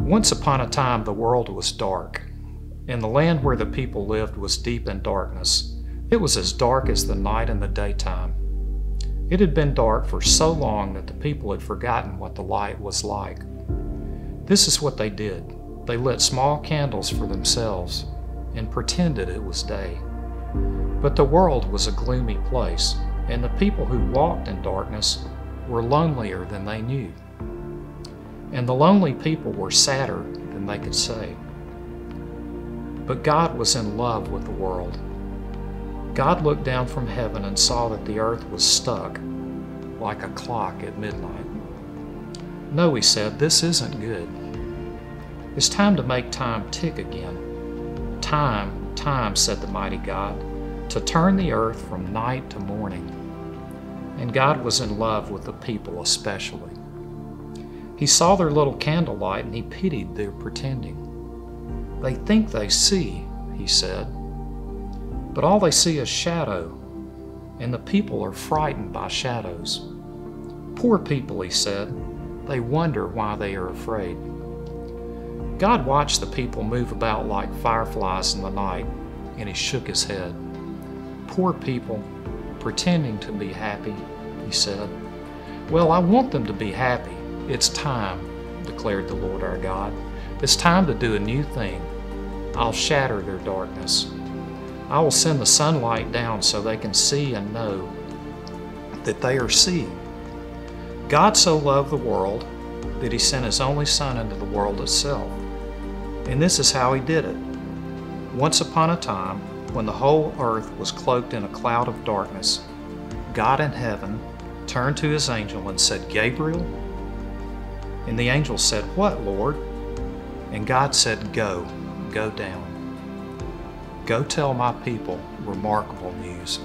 Once upon a time, the world was dark, and the land where the people lived was deep in darkness. It was as dark as the night and the daytime. It had been dark for so long that the people had forgotten what the light was like. This is what they did. They lit small candles for themselves and pretended it was day. But the world was a gloomy place, and the people who walked in darkness were lonelier than they knew. And the lonely people were sadder than they could say. But God was in love with the world. God looked down from heaven and saw that the earth was stuck like a clock at midnight. No, he said, this isn't good. It's time to make time tick again. Time, time, said the mighty God, to turn the earth from night to morning. And God was in love with the people especially. He saw their little candlelight and he pitied their pretending. They think they see, he said, but all they see is shadow, and the people are frightened by shadows. Poor people, he said, they wonder why they are afraid. God watched the people move about like fireflies in the night, and he shook his head. Poor people, pretending to be happy, he said. Well, I want them to be happy. It's time, declared the Lord our God. It's time to do a new thing. I'll shatter their darkness. I will send the sunlight down so they can see and know that they are seeing. God so loved the world that he sent his only son into the world itself. And this is how he did it. Once upon a time, when the whole earth was cloaked in a cloud of darkness, God in heaven turned to his angel and said, Gabriel? And the angel said, What, Lord? And God said, Go, go down. Go tell my people remarkable news.